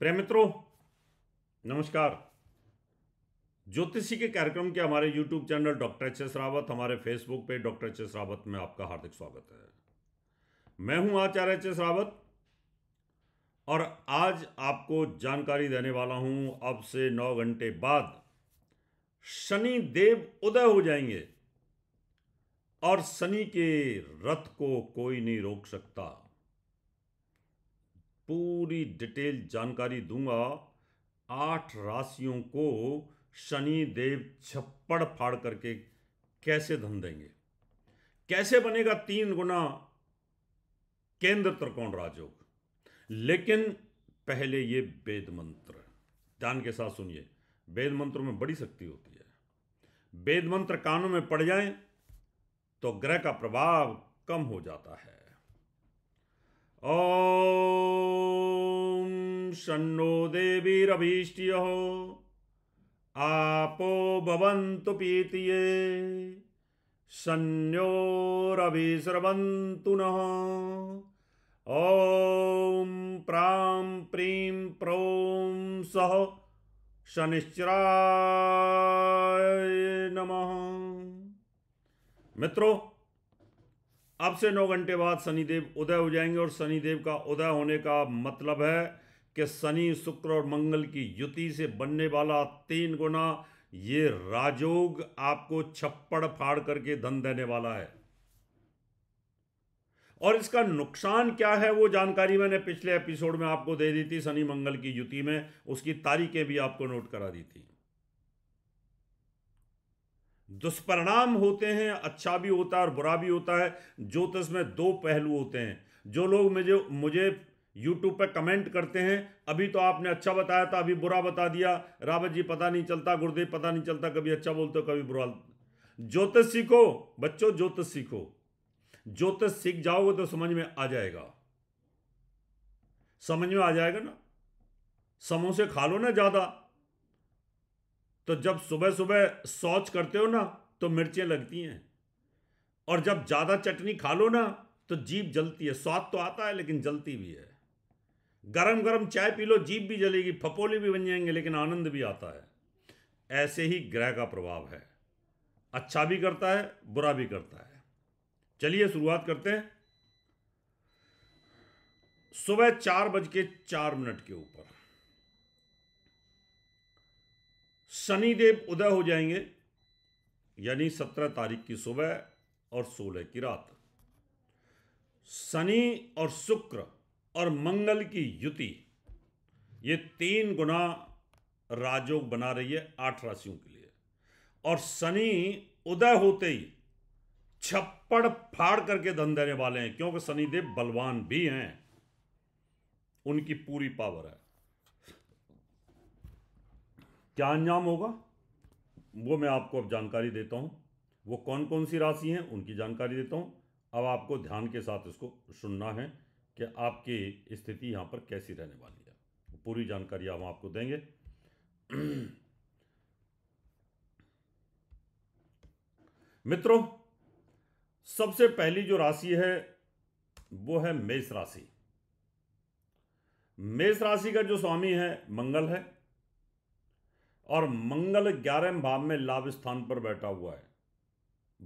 प्रिय मित्रों नमस्कार। ज्योतिषी के कार्यक्रम के हमारे YouTube channel doctor H S Rawat, हमारे फेसबुक पे डॉक्टर एच एस रावत में आपका हार्दिक स्वागत है। मैं हूं आचार्य एच एस रावत और आज आपको जानकारी देने वाला हूं, अब से 9 घंटे बाद शनि देव उदय हो जाएंगे और शनि के रथ को कोई नहीं रोक सकता। पूरी डिटेल जानकारी दूंगा। 8 राशियों को शनि देव छप्पड़ फाड़ करके कैसे धन देंगे, कैसे बनेगा 3 गुना केंद्र त्रिकोण राजयोग। लेकिन पहले ये वेद मंत्र ध्यान के साथ सुनिए। वेद मंत्रों में बड़ी शक्ति होती है। वेद मंत्र कानों में पड़ जाएं तो ग्रह का प्रभाव कम हो जाता है। ओम शन्नो देवीरभीष्टियो आपो भवन्तु पीतिये शन्योरभिसर्वन्तु नः। ओम प्रां प्रीं प्रों सह शनिश्चराय नमः। मित्रों अब से 9 घंटे बाद शनिदेव उदय हो जाएंगे और शनिदेव का उदय होने का मतलब है कि शनि शुक्र और मंगल की युति से बनने वाला 3 गुना ये राजयोग आपको छप्पड़ फाड़ करके धन देने वाला है। और इसका नुकसान क्या है वो जानकारी मैंने पिछले एपिसोड में आपको दे दी थी। शनि मंगल की युति में उसकी तारीखें भी आपको नोट करा दी थी। दुष्परिणाम होते हैं, अच्छा भी होता है और बुरा भी होता है। ज्योतिष में 2 पहलू होते हैं। जो लोग मुझे YouTube पर कमेंट करते हैं, अभी तो आपने अच्छा बताया था, अभी बुरा बता दिया, रावत जी पता नहीं चलता, गुरुदेव पता नहीं चलता, कभी अच्छा बोलते हो कभी बुरा। ज्योतिष सीखो बच्चों, ज्योतिष सीखो। ज्योतिष सीख जाओगे तो समझ में आ जाएगा। समझ में आ जाएगा ना। समोसे खा लो ना ज्यादा, तो जब सुबह सुबह शौच करते हो ना तो मिर्चें लगती हैं, और जब ज्यादा चटनी खा लो ना तो जीभ जलती है। स्वाद तो आता है लेकिन जलती भी है। गरम गरम चाय पी लो, जीभ भी जलेगी, फपोले भी बन जाएंगे लेकिन आनंद भी आता है। ऐसे ही ग्रह का प्रभाव है, अच्छा भी करता है बुरा भी करता है। चलिए शुरुआत करते हैं। सुबह 4:04 के ऊपर शनिदेव उदय हो जाएंगे, यानी 17 तारीख की सुबह और 16 की रात। शनि और शुक्र और मंगल की युति ये 3 गुना राजयोग बना रही है 8 राशियों के लिए। और शनि उदय होते ही छप्पड़ फाड़ करके धन देने वाले हैं, क्योंकि शनिदेव बलवान भी हैं, उनकी पूरी पावर है। क्या अंजाम होगा वो मैं आपको अब जानकारी देता हूं। वो कौन कौन सी राशि हैं उनकी जानकारी देता हूं। अब आपको ध्यान के साथ इसको सुनना है कि आपकी स्थिति यहाँ पर कैसी रहने वाली है। पूरी जानकारी हम आपको देंगे। मित्रों सबसे पहली जो राशि है वो है मेष राशि। मेष राशि का जो स्वामी है और मंगल 11वें भाव में लाभ स्थान पर बैठा हुआ है,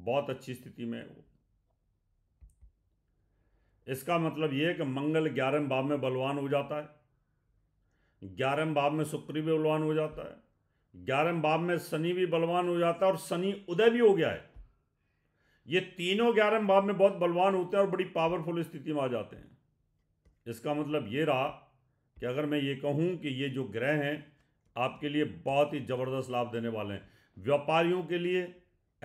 बहुत अच्छी स्थिति में है वो। इसका मतलब यह है कि मंगल 11वें भाव में बलवान हो जाता है, 11वें भाव में शुक्र भी बलवान हो जाता है, 11वें भाव में शनि भी बलवान हो जाता है और शनि उदय भी हो गया है। ये तीनों 11वें भाव में बहुत बलवान होते हैं और बड़ी पावरफुल स्थिति में आ जाते हैं। इसका मतलब ये रहा कि अगर मैं ये कहूं कि ये जो ग्रह हैं आपके लिए बहुत ही ज़बरदस्त लाभ देने वाले हैं। व्यापारियों के लिए,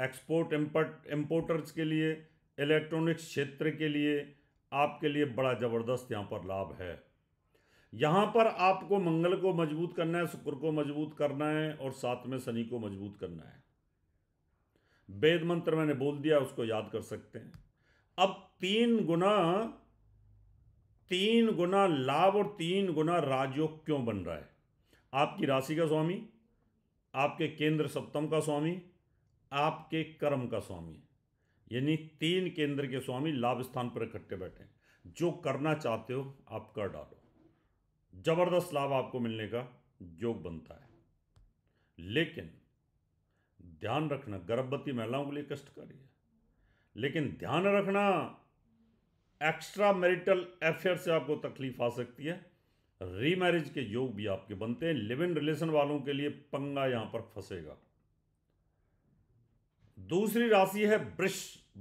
एक्सपोर्ट इम्पोर्टर्स के लिए, इलेक्ट्रॉनिक्स क्षेत्र के लिए आपके लिए बड़ा ज़बरदस्त यहाँ पर लाभ है। यहाँ पर आपको मंगल को मजबूत करना है, शुक्र को मजबूत करना है और साथ में शनि को मजबूत करना है। वेद मंत्र मैंने बोल दिया, उसको याद कर सकते हैं। अब 3 गुना लाभ और 3 गुना राजयोग क्यों बन रहा है? आपकी राशि का स्वामी, आपके केंद्र सप्तम का स्वामी, आपके कर्म का स्वामी, यानी 3 केंद्र के स्वामी लाभ स्थान पर इकट्ठे बैठे हैं। जो करना चाहते हो आप कर डालो, जबरदस्त लाभ आपको मिलने का योग बनता है। लेकिन ध्यान रखना, गर्भवती महिलाओं के लिए कष्टकारी है, लेकिन ध्यान रखना एक्स्ट्रा मैरिटल अफेयर से आपको तकलीफ आ सकती है। रीमैरिज के योग भी आपके बनते हैं। लिव इन रिलेशन वालों के लिए पंगा यहां पर फंसेगा। दूसरी राशि है वृष।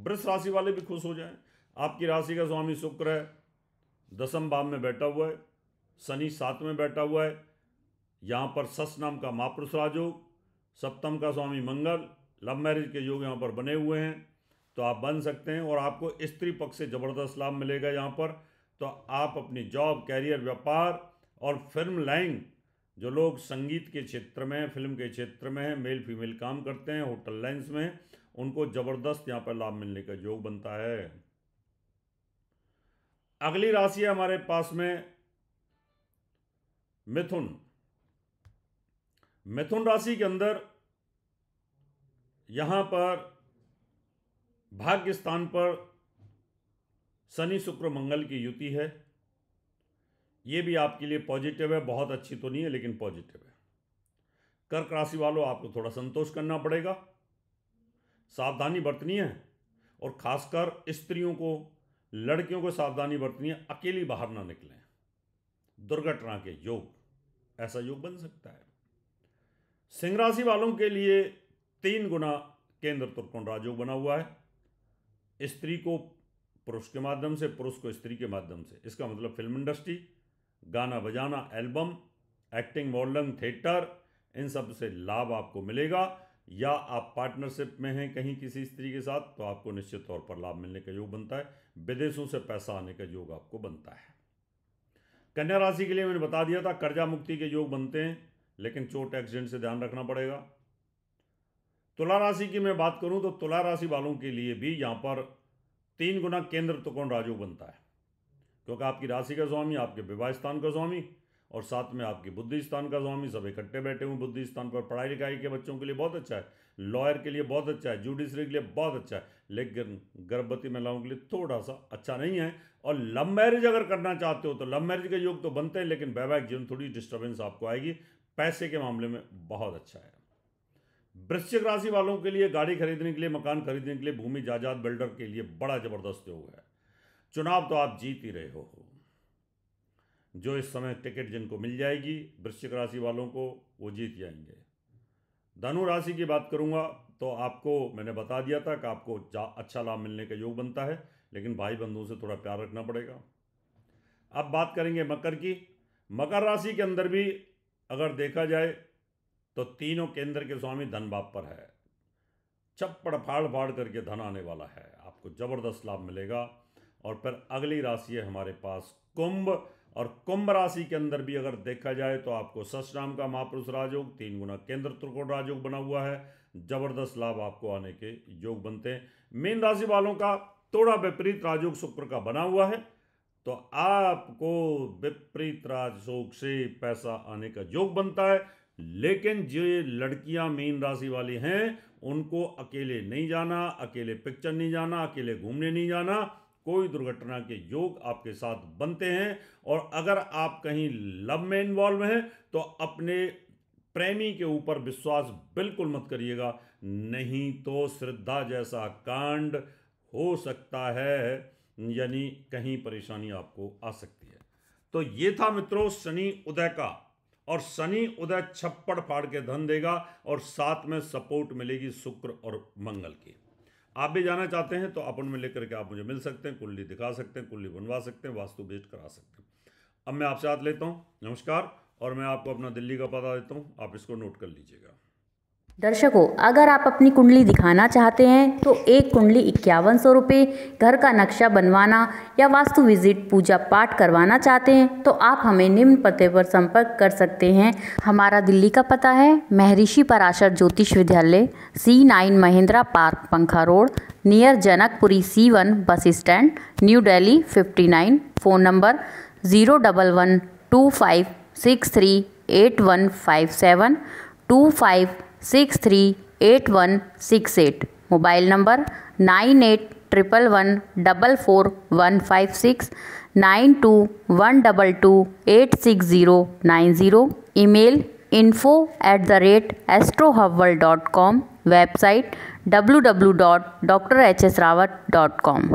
वृष राशि वाले भी खुश हो जाएं। आपकी राशि का स्वामी शुक्र है, दसम भाव में बैठा हुआ है, शनि सात में बैठा हुआ है। यहाँ पर सस नाम का महापुरुष राजयोग, सप्तम का स्वामी मंगल, लव मैरिज के योग यहाँ पर बने हुए हैं, तो आप बन सकते हैं। और आपको स्त्री पक्ष से ज़बरदस्त लाभ मिलेगा यहाँ पर। तो आप अपनी जॉब, कैरियर, व्यापार और फिल्म लाइन, जो लोग संगीत के क्षेत्र में, फिल्म के क्षेत्र में हैं, मेल फीमेल काम करते हैं, होटल लाइन्स में, उनको ज़बरदस्त यहाँ पर लाभ मिलने का योग बनता है। अगली राशि है हमारे पास में मिथुन। मिथुन राशि के अंदर यहाँ पर भाग्य स्थान पर शनि शुक्र मंगल की युति है। ये भी आपके लिए पॉजिटिव है, बहुत अच्छी तो नहीं है लेकिन पॉजिटिव है। कर्क राशि वालों, आपको थोड़ा संतोष करना पड़ेगा, सावधानी बरतनी है, और खासकर स्त्रियों को, लड़कियों को सावधानी बरतनी है, अकेली बाहर ना निकलें। दुर्घटना के योग, ऐसा योग बन सकता है। सिंह राशि वालों के लिए 3 गुना केंद्र त्रिकोण राजयोग बना हुआ है। स्त्री को पुरुष के माध्यम से, पुरुष को स्त्री के माध्यम से। इसका मतलब फिल्म इंडस्ट्री, गाना बजाना, एल्बम, एक्टिंग, मॉडलिंग, थिएटर, इन सब से लाभ आपको मिलेगा। या आप पार्टनरशिप में हैं कहीं किसी स्त्री के साथ, तो आपको निश्चित तौर पर लाभ मिलने का योग बनता है। विदेशों से पैसा आने का योग आपको बनता है। कन्या राशि के लिए मैंने बता दिया था, कर्जा मुक्ति के योग बनते हैं, लेकिन चोट एक्सीडेंट से ध्यान रखना पड़ेगा। तुला राशि की मैं बात करूं तो तुला राशि वालों के लिए भी यहाँ पर 3 गुना केंद्र त्रिकोण राजयोग बनता है, क्योंकि आपकी राशि का स्वामी, आपके विवाह स्थान का स्वामी और साथ में आपके बुद्धि स्थान का स्वामी सब इकट्ठे बैठे हुए बुद्धि स्थान पर। पढ़ाई लिखाई के बच्चों के लिए बहुत अच्छा है, लॉयर के लिए बहुत अच्छा है, जुडिशरी के लिए बहुत अच्छा है, लेकिन गर्भवती महिलाओं के लिए थोड़ा सा अच्छा नहीं है। और लव मैरिज अगर करना चाहते हो तो लव मैरिज के योग तो बनते हैं, लेकिन वैवाहिक जीवन थोड़ी डिस्टर्बेंस आपको आएगी। पैसे के मामले में बहुत अच्छा है। वृश्चिक राशि वालों के लिए गाड़ी खरीदने के लिए, मकान खरीदने के लिए, भूमि जायदाद बिल्डर के लिए बड़ा ज़बरदस्त योग है। चुनाव तो आप जीत ही रहे हो, जो इस समय टिकट जिनको मिल जाएगी वृश्चिक राशि वालों को, वो जीत जाएंगे। धनु राशि की बात करूंगा तो आपको मैंने बता दिया था कि आपको अच्छा लाभ मिलने का योग बनता है, लेकिन भाई बंधुओं से थोड़ा प्यार रखना पड़ेगा। अब बात करेंगे मकर की। मकर राशि के अंदर भी अगर देखा जाए तो तीनों केंद्र के स्वामी धन भाव पर है। छप्पड़ फाड़ फाड़ करके धन आने वाला है, आपको ज़बरदस्त लाभ मिलेगा। और फिर अगली राशि है हमारे पास कुंभ, और कुंभ राशि के अंदर भी अगर देखा जाए तो आपको शश नाम का महापुरुष राजयोग, 3 गुना केंद्र त्रिकोण राजयोग बना हुआ है। ज़बरदस्त लाभ आपको आने के योग बनते हैं। मीन राशि वालों का थोड़ा विपरीत राजयोग शुक्र का बना हुआ है, तो आपको विपरीत राजयोग से पैसा आने का योग बनता है। लेकिन जो लड़कियां मीन राशि वाली हैं, उनको अकेले नहीं जाना, अकेले पिक्चर नहीं जाना, अकेले घूमने नहीं जाना, कोई दुर्घटना के योग आपके साथ बनते हैं। और अगर आप कहीं लव में इन्वॉल्व हैं तो अपने प्रेमी के ऊपर विश्वास बिल्कुल मत करिएगा, नहीं तो श्रद्धा जैसा कांड हो सकता है, यानी कहीं परेशानी आपको आ सकती है। तो ये था मित्रों शनि उदय का, और शनि उदय छप्पड़ फाड़ के धन देगा और साथ में सपोर्ट मिलेगी शुक्र और मंगल की। आप भी जाना चाहते हैं तो अपॉइंटमेंट लेकर के आप मुझे मिल सकते हैं, कुंडली दिखा सकते हैं, कुंडली बनवा सकते हैं, वास्तु भेंट करा सकते हैं। अब मैं आपसे हाथ लेता हूं, नमस्कार, और मैं आपको अपना दिल्ली का पता देता हूं, आप इसको नोट कर लीजिएगा। दर्शकों, अगर आप अपनी कुंडली दिखाना चाहते हैं तो एक कुंडली 5100 रुपये, घर का नक्शा बनवाना या वास्तु विजिट, पूजा पाठ करवाना चाहते हैं तो आप हमें निम्न पते पर संपर्क कर सकते हैं। हमारा दिल्ली का पता है महर्षि पराशर ज्योतिष विद्यालय, C9 महिंद्रा पार्क, पंखा road, near Janakpuri C1 bus stand, new Delhi 59। Phone number 01125638157, 25638168। Mobile number 9811144156, 9212286090। Email info@astrohub.com। Website www.drhsrawat.com।